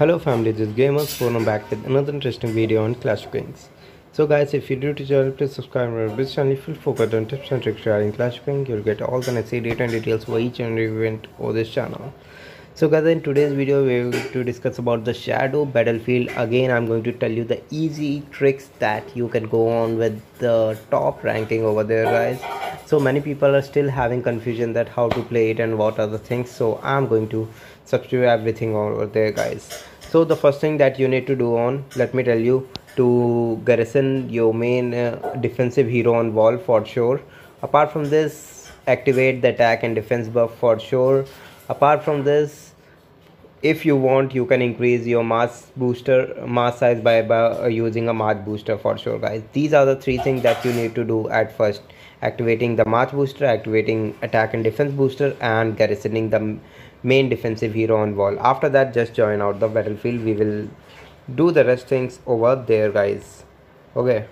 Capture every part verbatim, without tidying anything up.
Hello family, this is Gamerz Forum back with another interesting video on Clash of Kings. So guys, if you're new to channel, please subscribe to this channel. If you focus on tips and tricks regarding Clash of Kings, you'll get all the necessary data and details for each and every event over this channel. So guys, in today's video we're going to discuss about the Shadow Battlefield. Again, I'm going to tell you the easy tricks that you can go on with the top ranking over there, guys. So many people are still having confusion that how to play it and what are the things. So I'm going to substitute everything over there, guys. So the first thing that you need to do on, let me tell you, to garrison your main uh, defensive hero on wall for sure. Apart from this, activate the attack and defense buff for sure. Apart from this, if you want, you can increase your mass booster, mass size by, by using a mass booster for sure, guys. These are the three things that you need to do at first. Activating the mass booster, activating attack and defense booster, and garrisoning the main defensive hero on wall. After that, just join out the battlefield. We will do the rest things over there, guys. Okay.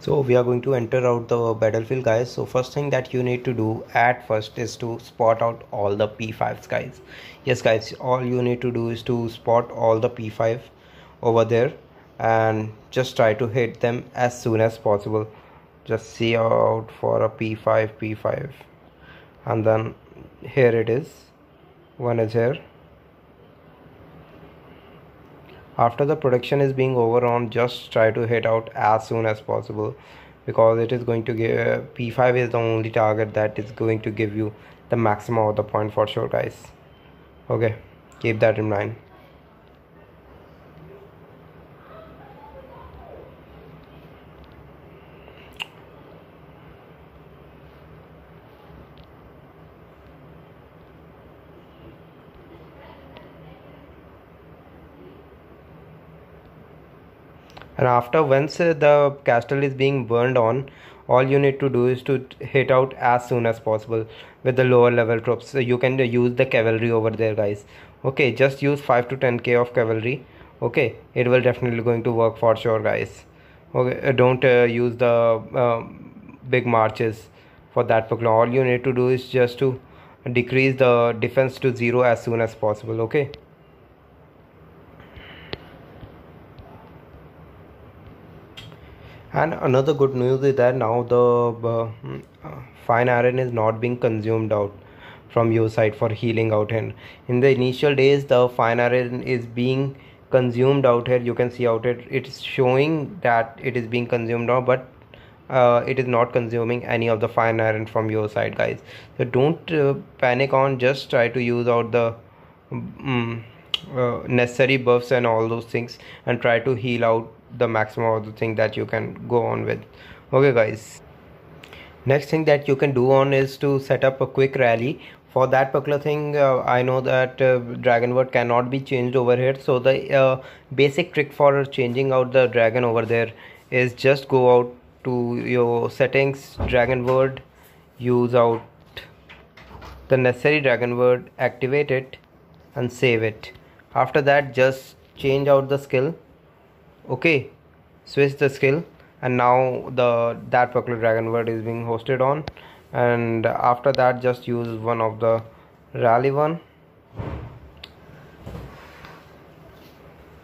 So we are going to enter out the battlefield, guys. So first thing that you need to do at first is to spot out all the P fives, guys. Yes, guys. All you need to do is to spot all the P five over there and just try to hit them as soon as possible. Just see out for a P five, P five, and then here it is. One is here. After the production is being over on, just try to hit out as soon as possible, because it is going to give uh, P five is the only target that is going to give you the maximum of the point for sure, guys. Okay, keep that in mind. And after, once the castle is being burned on, all you need to do is to hit out as soon as possible with the lower level troops. So you can use the cavalry over there, guys. Okay, just use five to ten K of cavalry. Okay, it will definitely going to work for sure, guys. Okay, don't uh, use the uh, big marches for that particular. All you need to do is just to decrease the defense to zero as soon as possible. Okay. And another good news is that now the uh, fine iron is not being consumed out from your side for healing out here. In the initial days, the fine iron is being consumed out here. You can see out here, it's showing that it is being consumed now, but uh, it is not consuming any of the fine iron from your side, guys. So don't uh, panic on, just try to use out the um, uh, necessary buffs and all those things and try to heal out the maximum of the thing that you can go on with. Okay, guys, next thing that you can do on is to set up a quick rally for that particular thing. uh, I know that uh, dragon word cannot be changed over here, so the uh, basic trick for changing out the dragon over there is just go out to your settings, dragon word, use out the necessary dragon word, activate it and save it. After that, just change out the skill. Okay, switch the skill, and now the that particular dragon word is being hosted on. And after that, just use one of the rally one,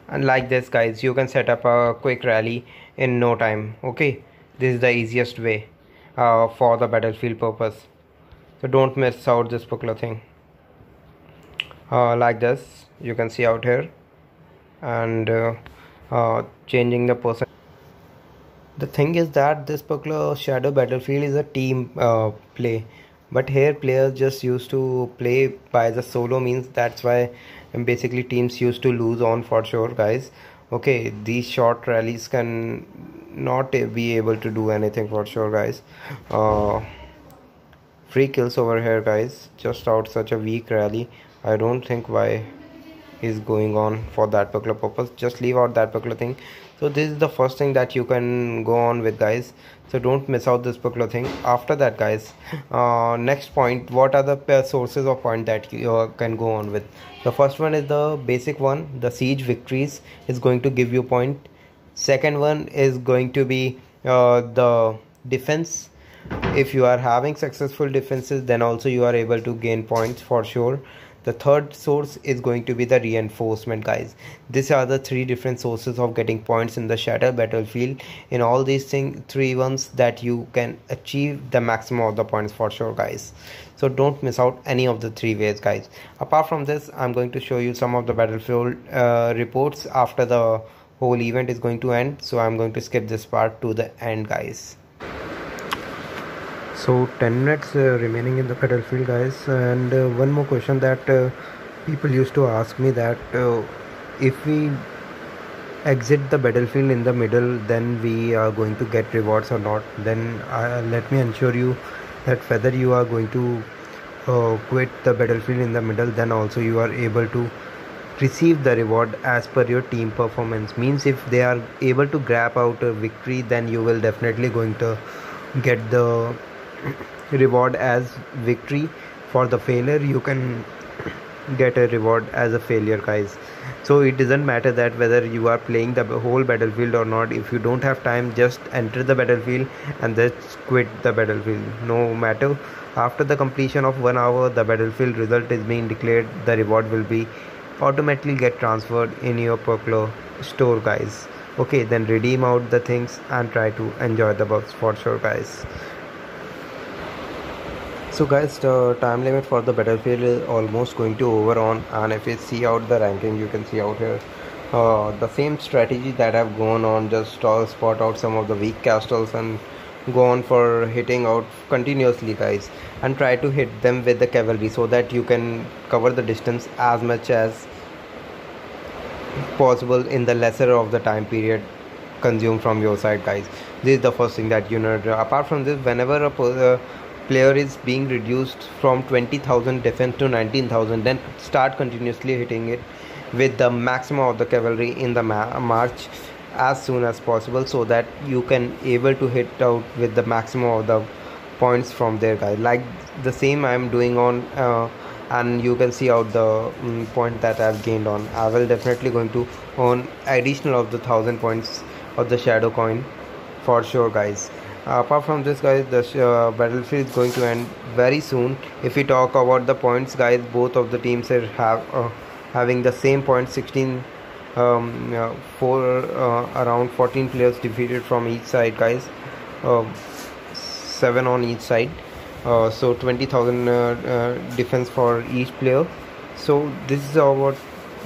and like this, guys, you can set up a quick rally in no time. Okay, this is the easiest way uh, for the battlefield purpose, so don't miss out this particular thing. Uh, like this, you can see out here, and uh, Uh, changing the person. The thing is that this particular Shadow Battlefield is a team uh, play, but here players just used to play by the solo means. That's why basically teams used to lose on for sure, guys. Okay, these short rallies can not be able to do anything for sure, guys. Uh, free kills over here, guys. Just out such a weak rally, I don't think why is going on for that particular purpose. Just leave out that particular thing. So this is the first thing that you can go on with, guys, so don't miss out this particular thing. After that, guys, uh, next point, what are the sources of point that you uh, can go on with? The first one is the basic one, the siege victories is going to give you point. Second one is going to be uh, the defense, if you are having successful defenses, then also you are able to gain points for sure. The third source is going to be the reinforcement, guys. These are the three different sources of getting points in the Shadow Battlefield. In all these things, three ones that you can achieve the maximum of the points for sure, guys. So don't miss out any of the three ways, guys. Apart from this, I'm going to show you some of the Battlefield uh, reports after the whole event is going to end. So I'm going to skip this part to the end, guys. So ten minutes uh, remaining in the Battlefield, guys, and uh, one more question that uh, people used to ask me, that uh, if we exit the Battlefield in the middle, then we are going to get rewards or not. Then uh, let me assure you that whether you are going to uh, quit the Battlefield in the middle, then also you are able to receive the reward as per your team performance. Means if they are able to grab out a victory, then you will definitely going to get the reward as victory. For the failure, you can get a reward as a failure, guys. So it doesn't matter that whether you are playing the whole Battlefield or not. If you don't have time, just enter the Battlefield and then quit the Battlefield. No matter, after the completion of one hour, the Battlefield result is being declared. The reward will be automatically get transferred in your Perkler store, guys. Okay, then redeem out the things and try to enjoy the bugs for sure, guys. So guys, the time limit for the Battlefield is almost going to over on, and if you see out the ranking, you can see out here uh, the same strategy that I've gone on, just uh, spot out some of the weak castles and go on for hitting out continuously, guys, and try to hit them with the cavalry so that you can cover the distance as much as possible in the lesser of the time period consumed from your side, guys. This is the first thing that you know. Apart from this, whenever a uh, player is being reduced from twenty thousand defense to nineteen thousand, then start continuously hitting it with the maximum of the cavalry in the ma march as soon as possible, so that you can able to hit out with the maximum of the points from there, guys. Like the same I'm doing on uh, and you can see out the um, point that I've gained on. I will definitely going to earn additional of the thousand points of the Shadow Coin for sure, guys. Uh, apart from this, guys, the uh, Battlefield is going to end very soon. If we talk about the points, guys, both of the teams are have uh, having the same points, sixteen um, uh, four uh, around fourteen players defeated from each side, guys, uh, seven on each side. Uh, so twenty thousand uh, uh, defense for each player. So this is about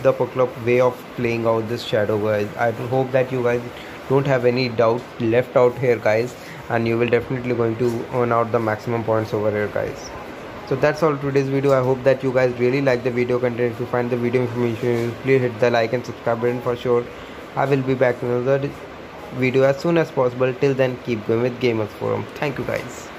the Perkler way of playing out this Shadow, guys. I hope that you guys don't have any doubt left out here, guys, and you will definitely going to earn out the maximum points over here, guys. So that's all today's video. I hope that you guys really like the video content. If you find the video information, please hit the like and subscribe button for sure. I will be back with another video as soon as possible. Till then, keep going with Gamerz Forum. Thank you, guys.